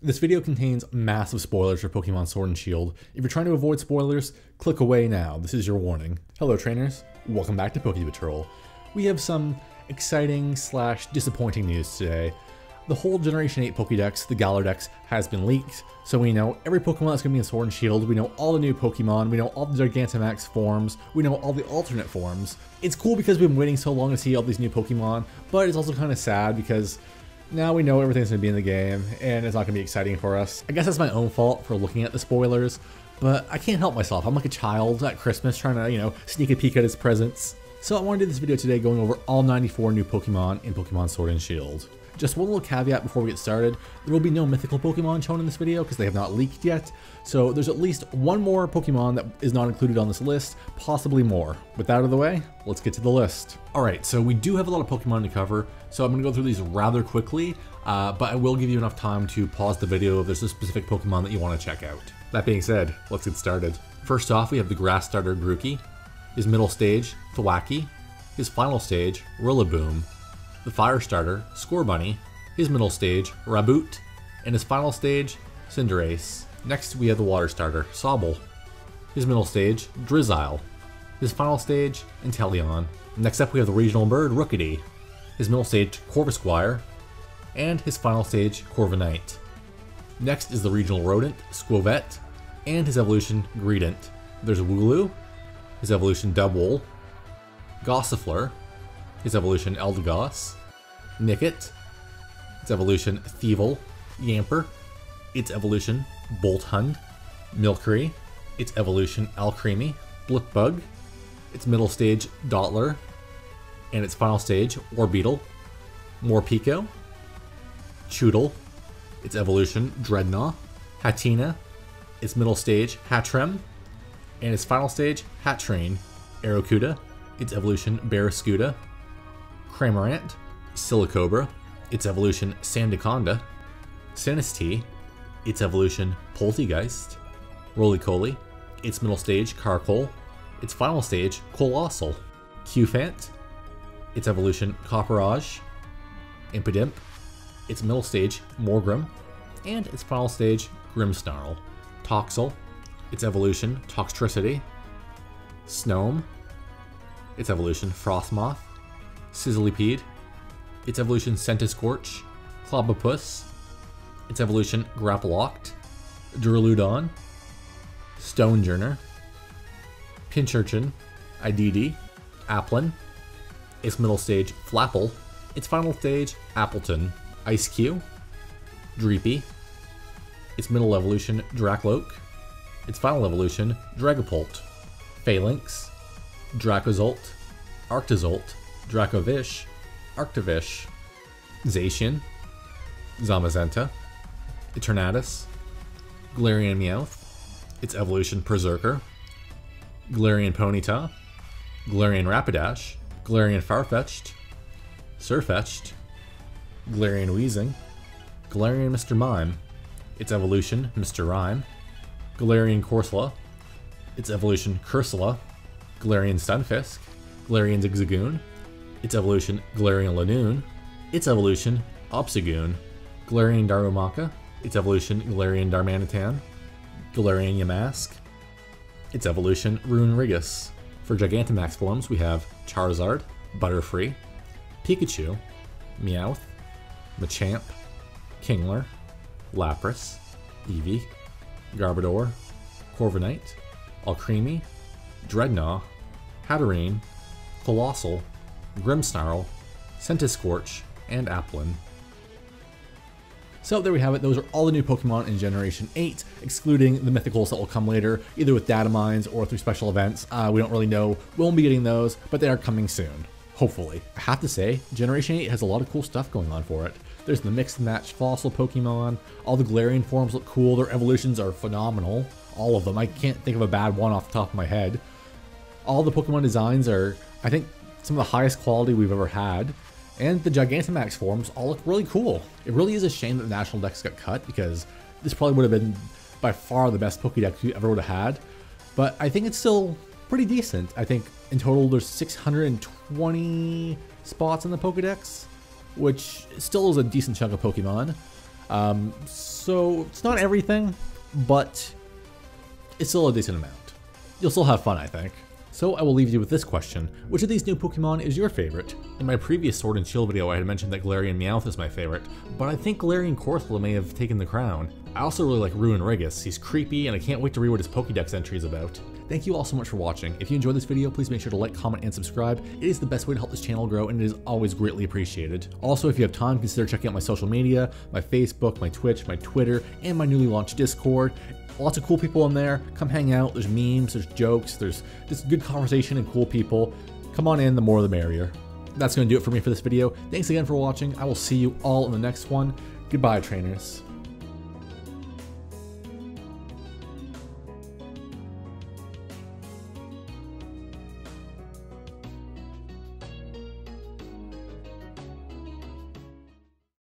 This video contains massive spoilers for Pokemon Sword and Shield. If you're trying to avoid spoilers, click away now. This is your warning. Hello trainers, welcome back to PokePatrol. We have some exciting / disappointing news today. The whole Generation 8 Pokedex, the Galar Dex, has been leaked, so we know every Pokemon that's going to be in Sword and Shield, we know all the new Pokemon, we know all the Gigantamax forms, we know all the alternate forms. It's cool because we've been waiting so long to see all these new Pokemon, but it's also kind of sad because now we know everything's going to be in the game, and it's not going to be exciting for us. I guess that's my own fault for looking at the spoilers, but I can't help myself. I'm like a child at Christmas trying to, sneak a peek at his presents. So I want to do this video today going over all 94 new Pokemon in Pokemon Sword and Shield. Just one little caveat before we get started, there will be no mythical Pokemon shown in this video because they have not leaked yet, so there's at least one more Pokemon that is not included on this list, possibly more. With that out of the way, let's get to the list. Alright, so we do have a lot of Pokemon to cover, so I'm going to go through these rather quickly, but I will give you enough time to pause the video if there's a specific Pokemon that you want to check out. That being said, let's get started. First off, we have the Grass Starter Grookey, his middle stage, Thwackey, his final stage, Rillaboom, the Fire Starter, Scorbunny, his middle stage, Raboot, and his final stage, Cinderace. Next we have the Water Starter, Sobble, his middle stage, Drizzile, his final stage, Inteleon. Next up we have the Regional Bird, Rookidee, his middle stage, Corvisquire, and his final stage, Corviknight. Next is the Regional Rodent, Squovet, and his evolution, Greedent. There's Wooloo, his evolution, Dubwool, Gossifleur, his evolution, Eldegoss, Nickit, its evolution, Thievul, Yamper, its evolution, Bolthund, Milkery, its evolution, Alcremie, Blipbug, its middle stage, Dottler, and its final stage, Orbeetle, Morpico, Choodle, its evolution, Dreadnought, Hatina, its middle stage, Hatterene, and its final stage, Hatterene, Aracuda, its evolution, Barrascuda, Cramorant, Silicobra, its evolution, Sandaconda, Sinistee, its evolution, Poltergeist, Roly-Coly, its middle stage, Carcoal, its final stage, Colossal, Qfant, its evolution, Copperage, Impidimp, its middle stage, Morgrem, and its final stage, Grimmsnarl, Toxel, its evolution, Toxtricity, Snoam, its evolution, Frostmoth, Sizzlipede, its evolution, Centiskorch, Clobopus, its evolution, Graplocked, Duraludon, Stonejourner, Pinchurchin, Ididi, Applin, its middle stage, Flapple, its final stage, Appleton, Ice-Q, Dreepy, its middle evolution, Dracloak, its final evolution, Dragapult, Phalanx, Dracozolt, Arctozolt, Dracovish, Arctovish, Zacian, Zamazenta, Eternatus, Galarian Meowth, its evolution, Berserker, Galarian Ponyta, Galarian Rapidash, Galarian Farfetch'd, Sirfetch'd, Galarian Weezing, Galarian Mr. Mime, its evolution, Mr. Rhyme, Galarian Corsola, its evolution, Cursula, Galarian Stunfisk, Galarian Zigzagoon, its evolution, Galarian Lanoon, its evolution, Obstagoon, Galarian Darumaka, its evolution, Galarian Darmanitan, Galarian Yamask, its evolution, Runerigus. For Gigantamax forms we have Charizard, Butterfree, Pikachu, Meowth, Machamp, Kingler, Lapras, Eevee, Garbodor, Corviknight, Alcremie, Dreadnought, Hatterene, Colossal, Grimmsnarl, Centiskorch, and Applin. So there we have it, those are all the new Pokemon in Generation 8, excluding the mythicals that will come later, either with data mines or through special events. We don't really know, we'll be getting those, but they are coming soon. Hopefully. I have to say, Generation 8 has a lot of cool stuff going on for it. There's the mix and match fossil Pokemon, all the Galarian forms look cool, their evolutions are phenomenal, all of them. I can't think of a bad one off the top of my head. All the Pokemon designs are, I think, some of the highest quality we've ever had, and the Gigantamax forms all look really cool. It really is a shame that the National Dex got cut, because this probably would have been by far the best Pokédex you ever would have had, but I think it's still pretty decent. I think in total there's 620 spots in the Pokédex, which still is a decent chunk of Pokemon. So it's not everything, but it's still a decent amount. You'll still have fun, I think. So I will leave you with this question. Which of these new Pokemon is your favorite? In my previous Sword and Shield video I had mentioned that Galarian Meowth is my favorite, but I think Galarian Corviknight may have taken the crown. I also really like Ruin Regus. He's creepy and I can't wait to read what his Pokedex entry is about. Thank you all so much for watching. If you enjoyed this video, please make sure to like, comment, and subscribe. It is the best way to help this channel grow and it is always greatly appreciated. Also, if you have time, consider checking out my social media, my Facebook, my Twitch, my Twitter, and my newly launched Discord. Lots of cool people in there. Come hang out. There's memes, there's jokes, there's just good conversation and cool people. Come on in, the more the merrier. That's going to do it for me for this video. Thanks again for watching. I will see you all in the next one. Goodbye, trainers.